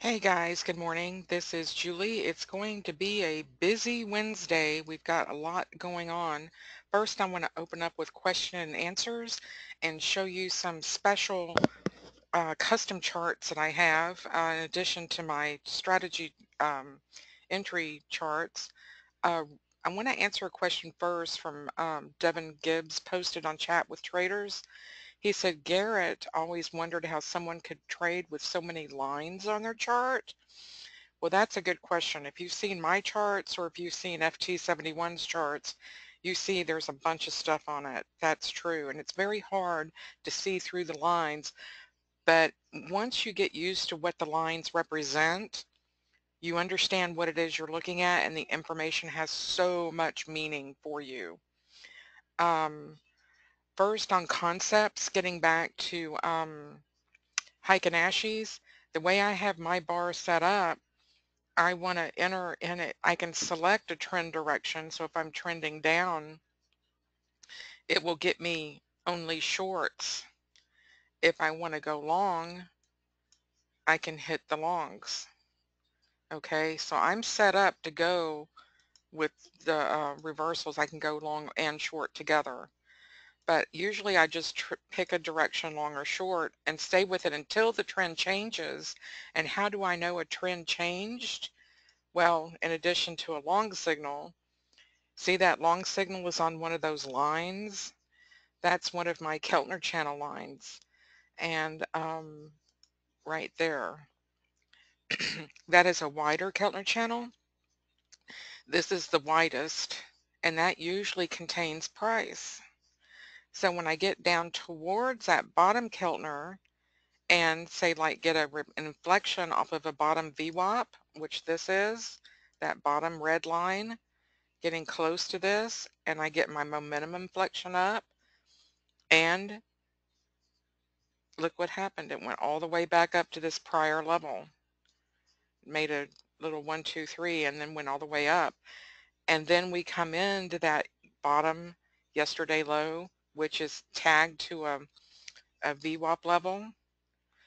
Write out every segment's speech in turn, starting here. Hey guys, good morning. This is Julie. It's going to be a busy Wednesday. We've got a lot going on. First, I want to open up with question and answers and show you some special custom charts that I have in addition to my strategy entry charts. I want to answer a question first from Devin Gibbs, posted on Chat with Traders. He said, Garrett always wondered how someone could trade with so many lines on their chart. Well, that's a good question. If you've seen my charts or if you've seen FT71's charts, you see there's a bunch of stuff on it. That's true. And it's very hard to see through the lines. But once you get used to what the lines represent, you understand what it is you're looking at, and the information has so much meaning for you. First, on concepts, getting back to Heiken Ashes, the way I have my bar set up, I want to enter in it. I can select a trend direction, so if I'm trending down, it will get me only shorts. If I want to go long, I can hit the longs. Okay, so I'm set up to go with the reversals. I can go long and short together. But usually I just pick a direction, long or short, and stay with it until the trend changes. And how do I know a trend changed? Well, in addition to a long signal, see that long signal is on one of those lines? That's one of my Keltner channel lines. And right there, that is a wider Keltner channel. This is the widest, and that usually contains price. So when I get down towards that bottom Keltner and say, like, get an inflection off of a bottom VWAP, which this is, that bottom red line, getting close to this, and I get my momentum inflection up, and look what happened. It went all the way back up to this prior level. It made a little 1, 2, 3, and then went all the way up. And then we come into that bottom yesterday low, which is tagged to a VWAP level.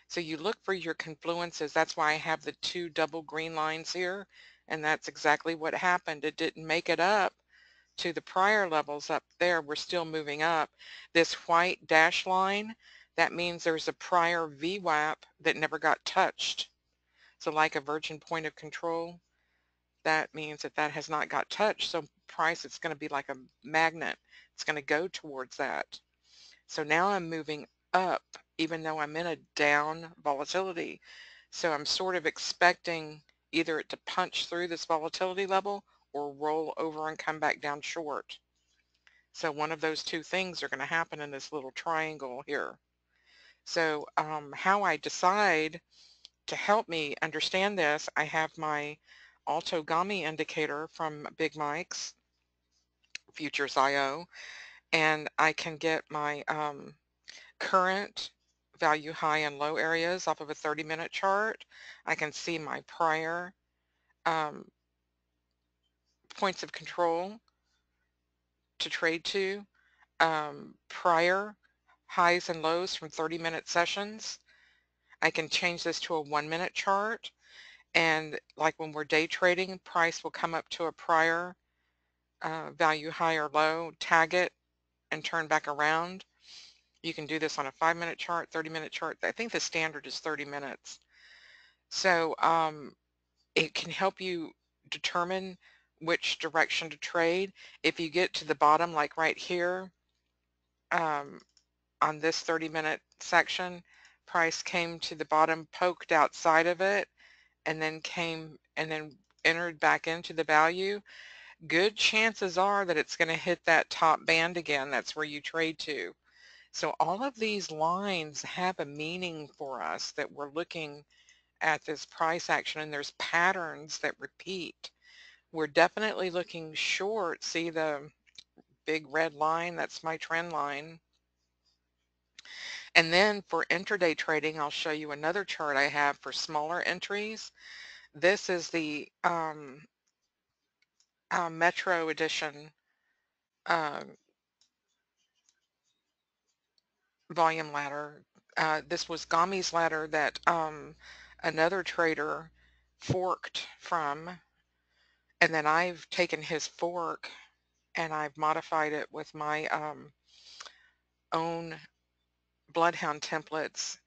So you look for your confluences. That's why I have the two double green lines here, and that's exactly what happened. It didn't make it up to the prior levels up there. We're still moving up. This white dash line, that means there's a prior VWAP that never got touched. So like a virgin point of control, that means that that has not got touched. So price, it's going to be like a magnet. It's going to go towards that. So now I'm moving up, even though I'm in a down volatility. So I'm sort of expecting either it to punch through this volatility level or roll over and come back down short. So one of those two things are going to happen in this little triangle here. So how I decide to help me understand this, I have my altogami indicator from Big Mike's, futures.io, and I can get my current value high and low areas off of a 30-minute chart. I can see my prior points of control to trade to, prior highs and lows from 30-minute sessions. I can change this to a 1-minute chart, and like when we're day trading, price will come up to a prior value high or low, tag it, and turn back around. You can do this on a 5-minute chart, 30-minute chart. I think the standard is 30 minutes. So it can help you determine which direction to trade. If you get to the bottom, like right here, on this 30-minute section, price came to the bottom, poked outside of it, and then came and then entered back into the value. Good chances are that it's going to hit that top band again. That's where you trade to. So all of these lines have a meaning for us, that we're looking at this price action, and there's patterns that repeat. We're definitely looking short. See the big red line? That's my trend line. And then for intraday trading, I'll show you another chart I have for smaller entries. This is the Metro edition volume ladder. This was Gomi's ladder that another trader forked from, and then I've taken his fork and I've modified it with my own Bloodhound templates,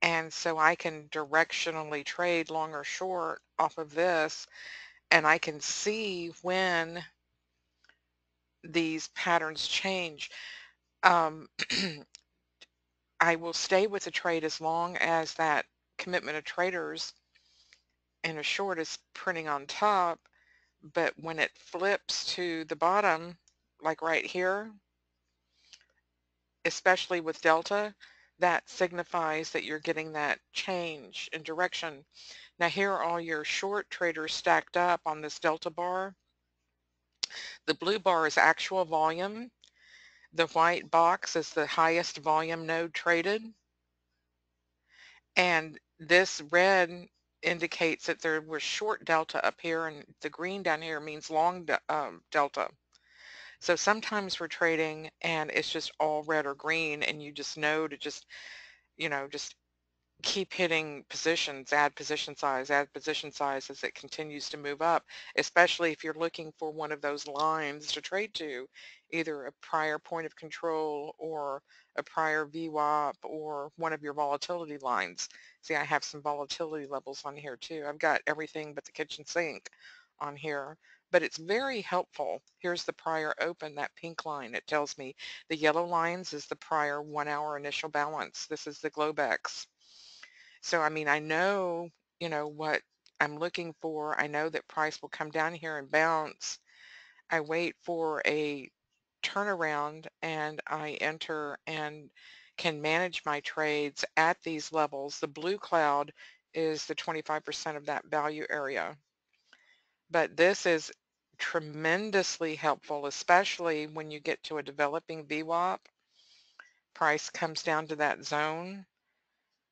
and so I can directionally trade long or short off of this, and I can see when these patterns change. I will stay with the trade as long as that commitment of traders in a short is printing on top, but when it flips to the bottom, like right here, especially with Delta, that signifies that you're getting that change in direction. Now here are all your short traders stacked up on this Delta bar. The blue bar is actual volume. The white box is the highest volume node traded. And this red indicates that there was short Delta up here, and the green down here means long Delta. So sometimes we're trading and it's just all red or green, and you just know to just, you know, just keep hitting positions, add position size as it continues to move up, especially if you're looking for one of those lines to trade to, either a prior point of control or a prior VWAP or one of your volatility lines. See, I have some volatility levels on here too. I've got everything but the kitchen sink on here. But it's very helpful. Here's the prior open, that pink line. It tells me the yellow lines is the prior 1 hour initial balance. This is the globex. So, I mean, I know, you know, what I'm looking for. I know that price will come down here and bounce. I wait for a turnaround and I enter and can manage my trades at these levels. The blue cloud is the 25% of that value area. But this is tremendously helpful, especially when you get to a developing VWAP. Price comes down to that zone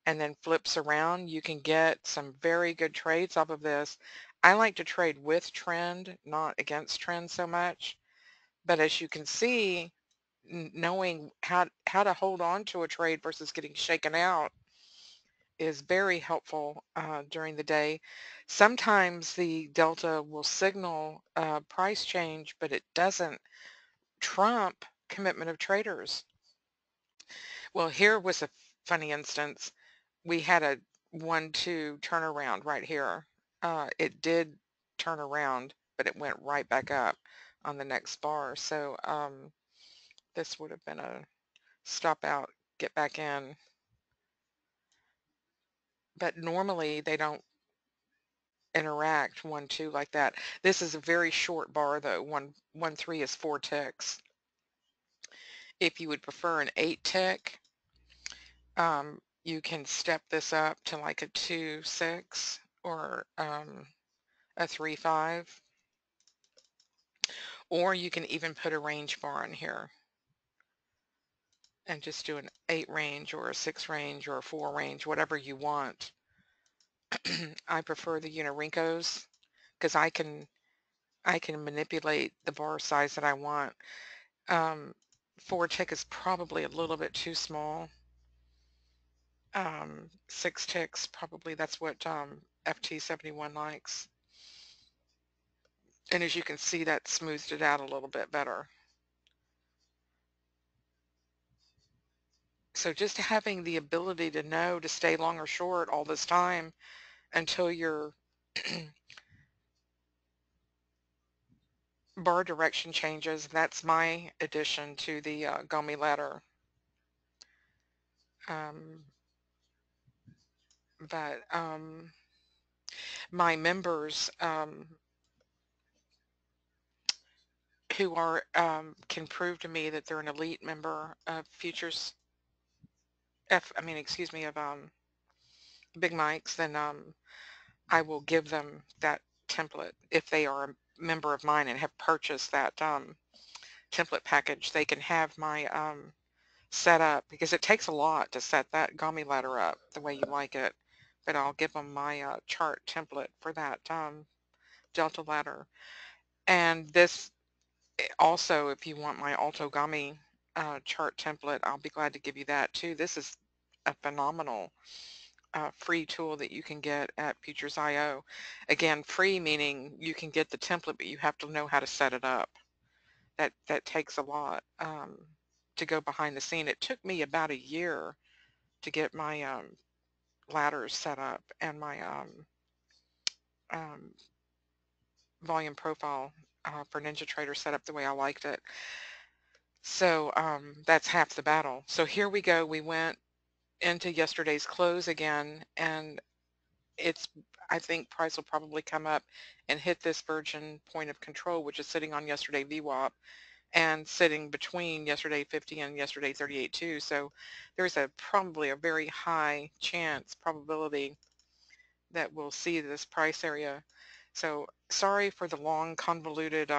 and then flips around. You can get some very good trades off of this. I like to trade with trend, not against trend so much. But as you can see, knowing how to hold on to a trade versus getting shaken out is very helpful during the day. Sometimes the Delta will signal price change, but it doesn't trump commitment of traders. Well, here was a funny instance. We had a 1-2 turnaround right here. It did turn around, but it went right back up on the next bar. So this would have been a stop out, get back in. But normally they don't interact 1-2 like that. This is a very short bar though. 1-3 is 4 ticks. If you would prefer an 8 tick, you can step this up to like a 2-6 or a 3-5, or you can even put a range bar in here and just do an 8 range or a 6 range or a 4 range, whatever you want. I prefer the Unirinkos because I can manipulate the bar size that I want. 4 tick is probably a little bit too small. 6 ticks probably, that's what FT71 likes. And as you can see, that smoothed it out a little bit better. So just having the ability to know to stay long or short all this time until your bar direction changes, that's my addition to the Gomi ladder. My members who are can prove to me that they're an elite member of Futures. Excuse me, of Big Mike's, then I will give them that template. If they are a member of mine and have purchased that template package, they can have my setup, because it takes a lot to set that Gomi ladder up the way you like it, but I'll give them my chart template for that Delta ladder. And this also, if you want my altogami chart template, I'll be glad to give you that too. This is a phenomenal free tool that you can get at futures.io. Again, free meaning you can get the template, but you have to know how to set it up. That takes a lot to go behind the scene. It took me about a year to get my ladders set up and my volume profile for NinjaTrader set up the way I liked it. So that's half the battle. So here we go. We went into yesterday's close again, and it's, I think price will probably come up and hit this virgin point of control, which is sitting on yesterday VWAP and sitting between yesterday 50 and yesterday 38.2. So there's probably a very high chance probability that we'll see this price area. So sorry for the long convoluted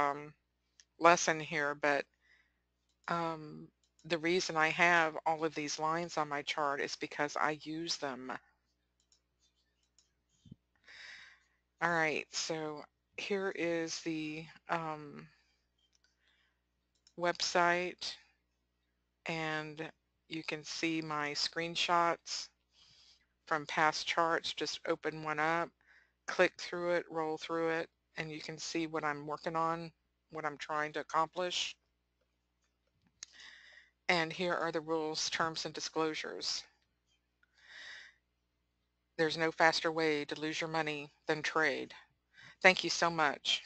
lesson here, but the reason I have all of these lines on my chart is because I use them. All right, so here is the website, and you can see my screenshots from past charts. Just open one up, click through it, roll through it, and you can see what I'm working on, what I'm trying to accomplish. And here are the rules, terms, and disclosures. There's no faster way to lose your money than trade. Thank you so much.